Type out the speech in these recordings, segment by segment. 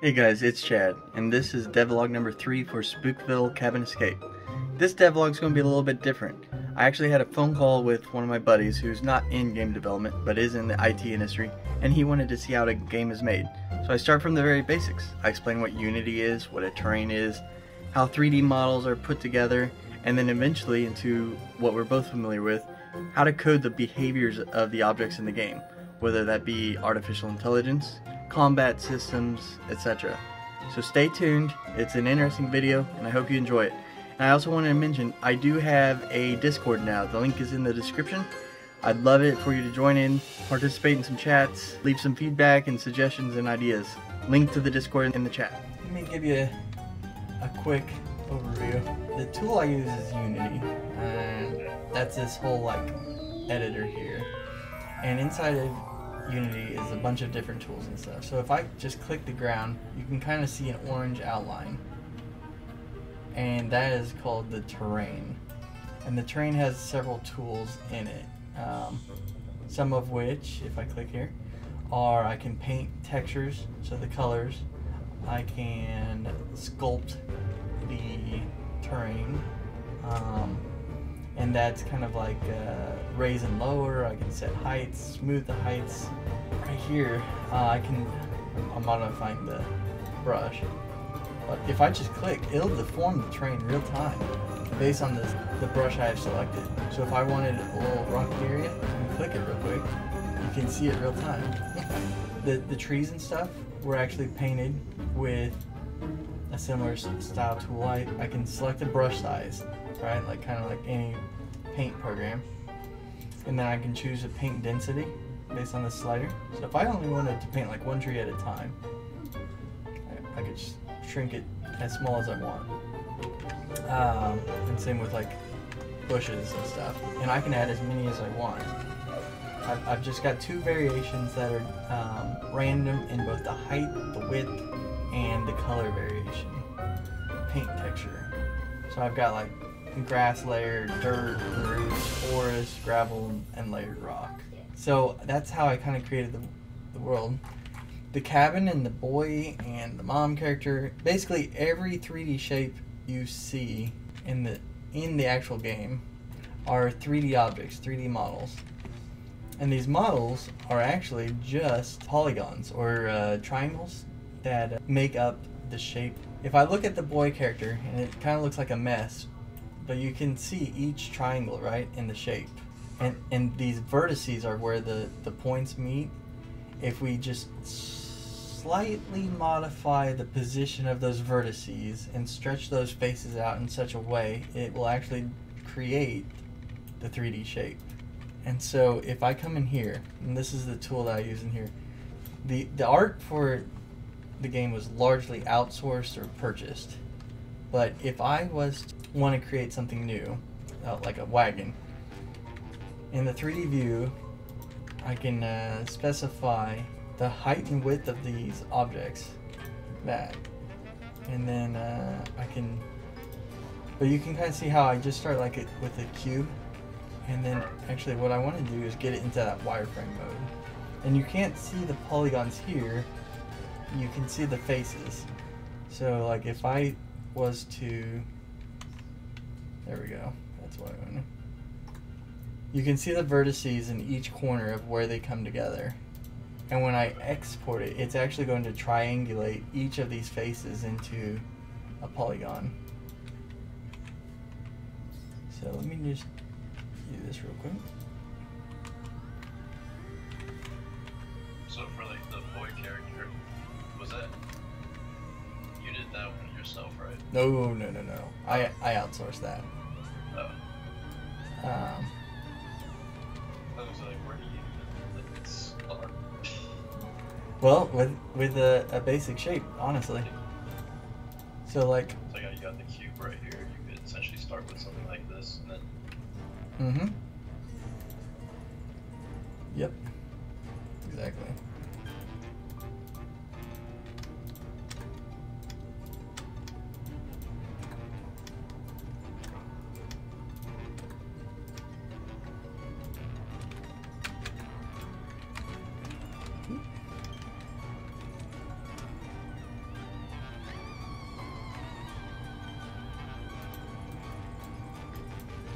Hey guys, it's Chad, and this is devlog number 3 for Spookville Cabin Escape. This devlog is going to be a little bit different. I actually had a phone call with one of my buddies who's not in game development, but is in the IT industry, and he wanted to see how a game is made. So I start from the very basics. I explain what Unity is, what a terrain is, how 3D models are put together, and then eventually into what we're both familiar with, how to code the behaviors of the objects in the game, whether that be artificial intelligence, combat systems, etc. So stay tuned, it's an interesting video and I hope you enjoy it. And I also wanted to mention I do have a Discord now, the link is in the description. I'd love it for you to join in, participate in some chats, leave some feedback and suggestions and ideas. Link to the Discord in the chat. Let me give you a quick overview. The tool I use is Unity, and that's this whole like editor here, and inside of Unity is a bunch of different tools and stuff. So if I just click the ground, you can kind of see an orange outline, and that is called the terrain. And the terrain has several tools in it, some of which, if I click here, are I can paint textures, so the colors, I can sculpt the terrain, and that's kind of like raise and lower. I can set heights, smooth the heights. Right here, I'm modifying the brush. But if I just click, it'll deform the terrain real time based on the brush I have selected. So if I wanted a little rocky area, I can click it real quick. You can see it real time. The trees and stuff were actually painted with a similar style tool. I can select the brush size, right? Like kind of like any paint program. And then I can choose a paint density based on the slider. So if I only wanted to paint like one tree at a time, I could just shrink it as small as I want. And same with like bushes and stuff. And I can add as many as I want. I've just got two variations that are random in both the height, the width, and the color variation, paint texture. So I've got like grass layer, dirt, roots, forest, gravel, and layered rock. So that's how I kind of created the world. The cabin and the boy and the mom character, basically every 3D shape you see in the actual game are 3D objects, 3D models. And these models are actually just polygons or triangles that make up the shape. If I look at the boy character, and it kind of looks like a mess, but you can see each triangle, right, in the shape. And these vertices are where the points meet. If we just slightly modify the position of those vertices and stretch those faces out in such a way, it will actually create the 3D shape. And so if I come in here, and this is the tool that I use in here, the art for the game was largely outsourced or purchased. But if I was to want to create something new, like a wagon, in the 3D view, I can specify the height and width of these objects, that, and then I can. But you can kind of see how I just start like it with a cube, and then actually what I want to do is get it into that wireframe mode. And you can't see the polygons here; you can see the faces. So like if I was to. There we go, that's what I want. You can see the vertices in each corner of where they come together. And when I export it, it's actually going to triangulate each of these faces into a polygon. So let me just do this real quick. So for like the boy character, was that, you did that one yourself, right? No. I outsourced that. Well, with a basic shape, honestly. So like. So yeah, you got the cube right here. You could essentially start with something like this, and then. Mhm. Yep. Exactly.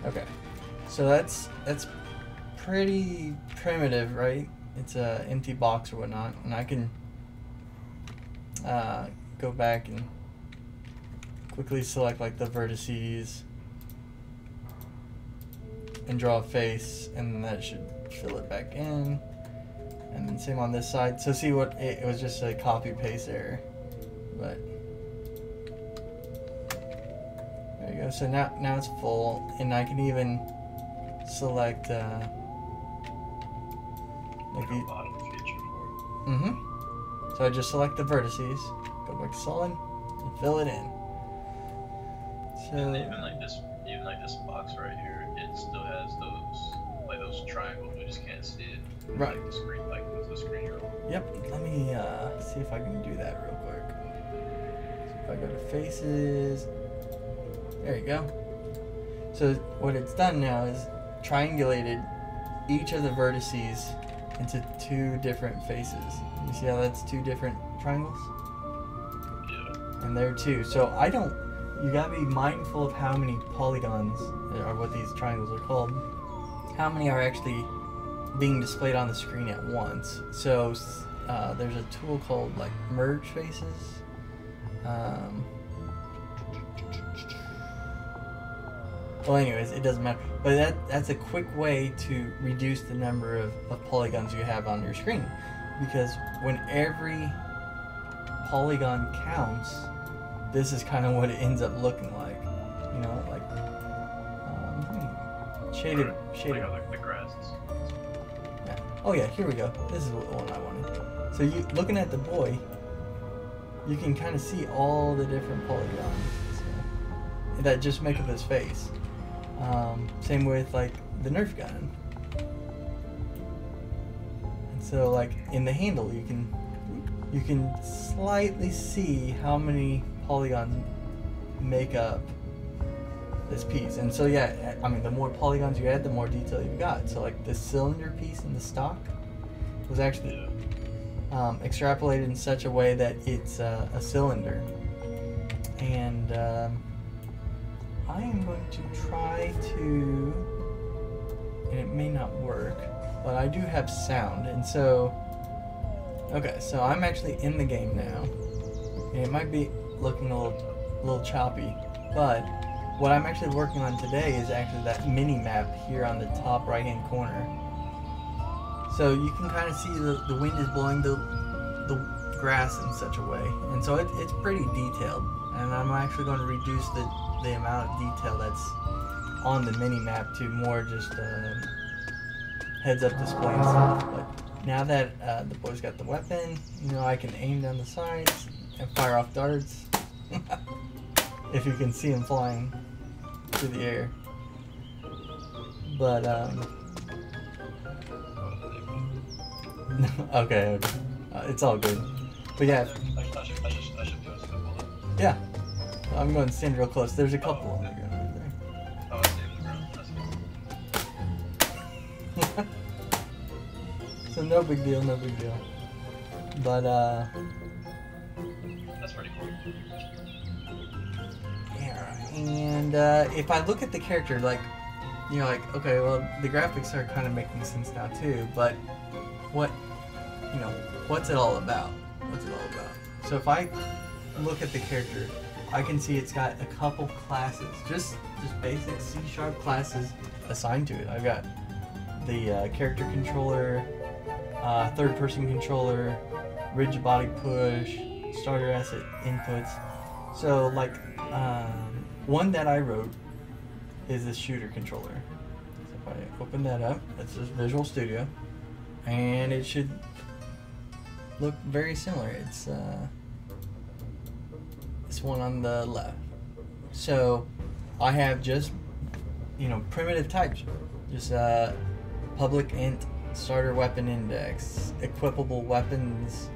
Okay, so that's pretty primitive, right? It's an empty box or whatnot, and I can go back and quickly select like the vertices and draw a face, and that should fill it back in. And then same on this side. So see what it was, just a copy paste error, but there you go. So now it's full, and I can even select like the bottom feature. So I just select the vertices, go back to solid, and fill it in. So and even like this box right here, it still has those triangles. We just can't see it. Right. Like the screen, you're on. Yep. Let me see if I can do that real quick. So if I go to faces, there you go. So what it's done now is triangulated each of the vertices into two different faces. You see how that's two different triangles? Yeah. And there too. So I don't. You gotta be mindful of how many polygons are what these triangles are called. How many are actually being displayed on the screen at once. So there's a tool called like merge faces. Well, anyways, it doesn't matter. But that's a quick way to reduce the number of polygons you have on your screen, because when every polygon counts, this is kind of what it ends up looking like. You know, like shaded. Like the grasses. Yeah. Oh yeah, here we go. This is the one I wanted. So you looking at the boy, you can kind of see all the different polygons that just make up his face. Same with like the Nerf gun. And so like in the handle, you can slightly see how many polygons make up this piece. And so yeah, I mean, the more polygons you add, the more detail you've got. So like the cylinder piece in the stock was actually extrapolated in such a way that it's a cylinder. And I am going to try to, and it may not work, but I do have sound. And so, okay, so I'm actually in the game now, and it might be looking a little choppy, but what I'm actually working on today is actually that mini map here on the top right hand corner. So you can kind of see the wind is blowing the grass in such a way, and so it's pretty detailed. And I'm actually going to reduce the amount of detail that's on the mini map to more just heads up display and stuff. But now that the boy's got the weapon, you know, I can aim down the sides and fire off darts. If you can see him flying through the air. But, okay, it's all good. But yeah. I should do a simple one. Yeah. I'm going to stand real close. There's a couple on that gun right there. Oh, I see the ground. That's cool. So no big deal, no big deal. But, that's pretty cool. And if I look at the character, like, you know, like, okay, well, the graphics are kind of making sense now too, but what, you know, what's it all about? What's it all about? So if I look at the character, I can see it's got a couple classes, just basic C# classes assigned to it. I've got the character controller, third-person controller, rigid body push, starter asset inputs. So, like, one that I wrote is this shooter controller. So if I open that up, that's just Visual Studio, and it should look very similar. It's this one on the left. So I have just, you know, primitive types, just public int, starter weapon index, equipable weapons,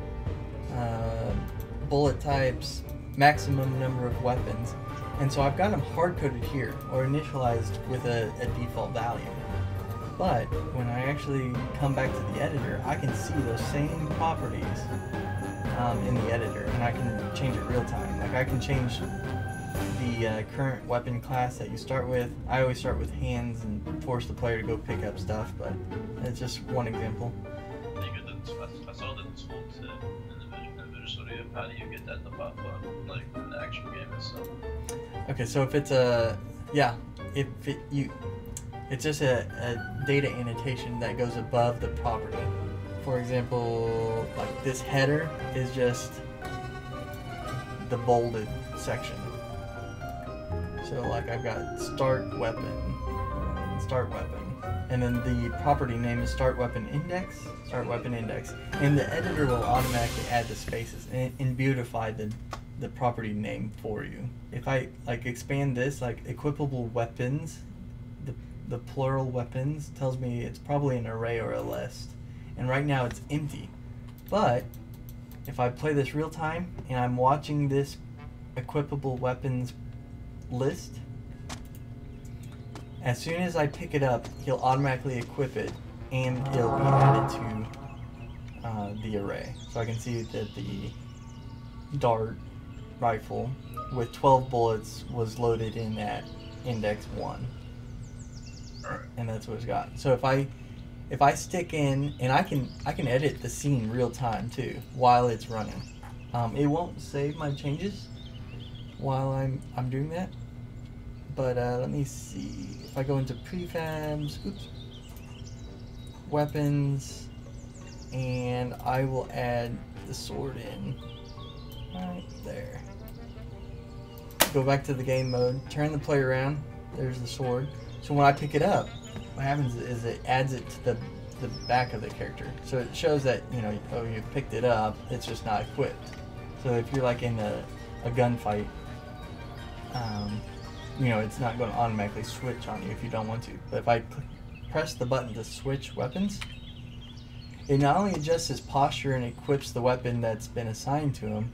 bullet types, maximum number of weapons. And so I've got them hard-coded here, or initialized with a default value. But when I actually come back to the editor, I can see those same properties in the editor, and I can change it real time. Like I can change the current weapon class that you start with. I always start with hands and force the player to go pick up stuff, but it's just one example. I saw that it's cool too in the Visual Studio. How do you get that to pop up, like in the actual game itself? Okay, so if it's a it's just a data annotation that goes above the property. For example, like this header is just the bolded section. So like I've got start weapon, and then the property name is start weapon index, and the editor will automatically add the spaces and beautify the property name for you. If I like expand this, like equipable weapons, the plural weapons tells me it's probably an array or a list, and right now it's empty. But if I play this real time and I'm watching this equipable weapons list, as soon as I pick it up, he'll automatically equip it and it'll be added to the array. So I can see that the dart rifle with 12 bullets was loaded in at index 1. And that's what it's got. So if I stick in, and I can edit the scene real time too while it's running. It won't save my changes while I'm doing that. But let me see. If I go into prefabs, weapons, and I will add the sword in right there. Go back to the game mode. Turn the player around. There's the sword. So when I pick it up, what happens is it adds it to the back of the character. So it shows that, you know, oh, you picked it up, it's just not equipped. So if you're like in a gunfight, you know, it's not going to automatically switch on you if you don't want to. But if I press the button to switch weapons, it not only adjusts his posture and equips the weapon that's been assigned to him,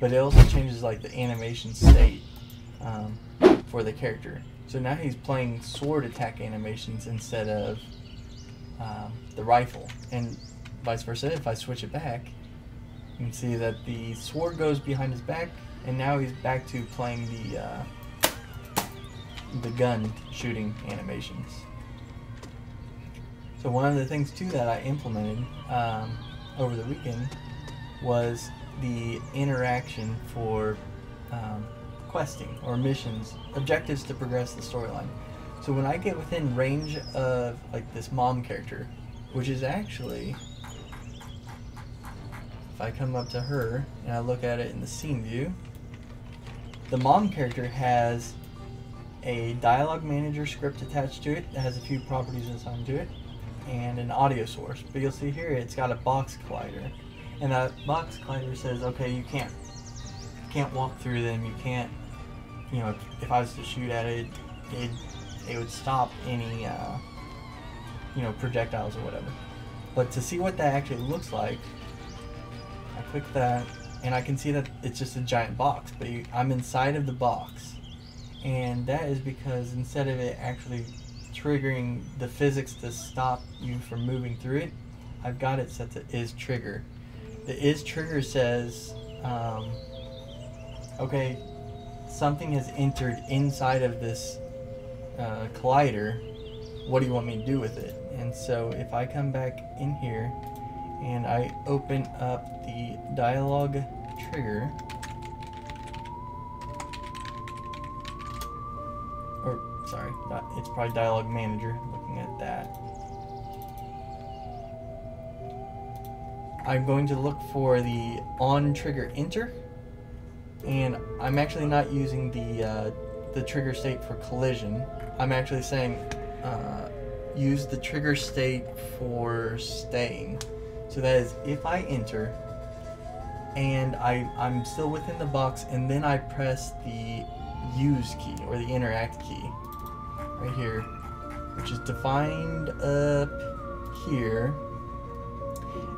but it also changes like the animation state for the character. So now he's playing sword attack animations instead of the rifle, and vice versa. If I switch it back, you can see that the sword goes behind his back, and now he's back to playing the gun shooting animations. So one of the things too that I implemented over the weekend was the interaction for questing or missions, objectives to progress the storyline. So when I get within range of like this mom character, which is actually, if I come up to her and I look at it in the scene view, the mom character has a dialogue manager script attached to it that has a few properties assigned to it and an audio source. But you'll see here it's got a box collider, and that box collider says, okay, you can't walk through them, you can't, you know, if I was to shoot at it, it would stop any you know, projectiles or whatever. But to see what that actually looks like, I click that and I can see that it's just a giant box, but I'm inside of the box. And that is because instead of it actually triggering the physics to stop you from moving through it, I've got it set to is trigger. The is trigger says, okay, something has entered inside of this collider, what do you want me to do with it? And so if I come back in here and I open up the dialogue trigger, or sorry, it's probably dialogue manager, looking at that, I'm going to look for the on trigger enter, and I'm actually not using the trigger state for collision. I'm actually saying use the trigger state for staying. So that is if I enter and I'm still within the box and then I press the use key or the interact key right here, which is defined up here,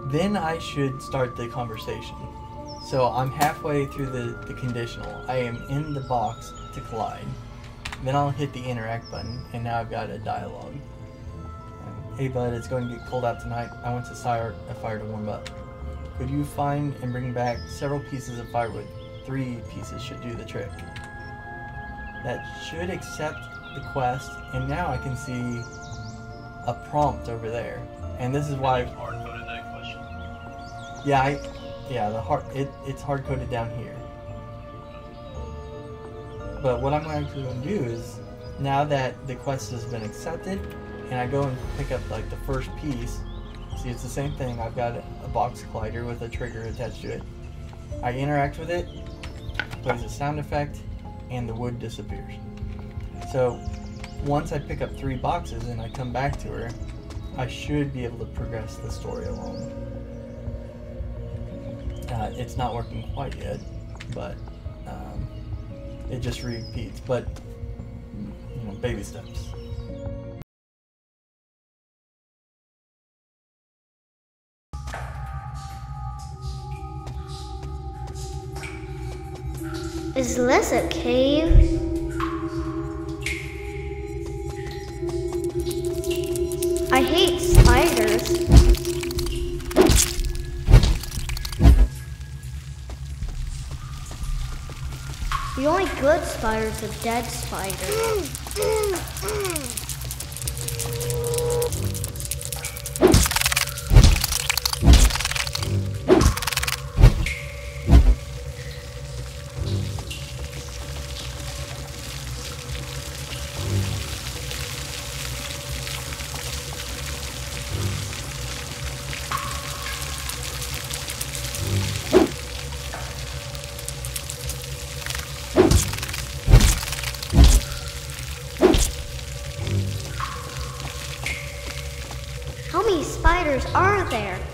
then I should start the conversation. So I'm halfway through the conditional. I am in the box to collide. Then I'll hit the interact button, and now I've got a dialogue. Hey bud, it's going to get cold out tonight. I want to start a fire to warm up. Could you find and bring back several pieces of firewood? 3 pieces should do the trick. that should accept the quest, and now I can see a prompt over there. And this is why I've hard-coded that question. Yeah, it's hard-coded down here. But what I'm actually going to do is, now that the quest has been accepted, and I go and pick up like the first piece, see it's the same thing, I've got a box collider with a trigger attached to it. I interact with it, plays a sound effect, and the wood disappears. So once I pick up 3 boxes and I come back to her, I should be able to progress the story along. It's not working quite yet, but it just repeats, but you know, baby steps. Is this a cave? I hate spiders. The only good spider is a dead spider. How many spiders are there?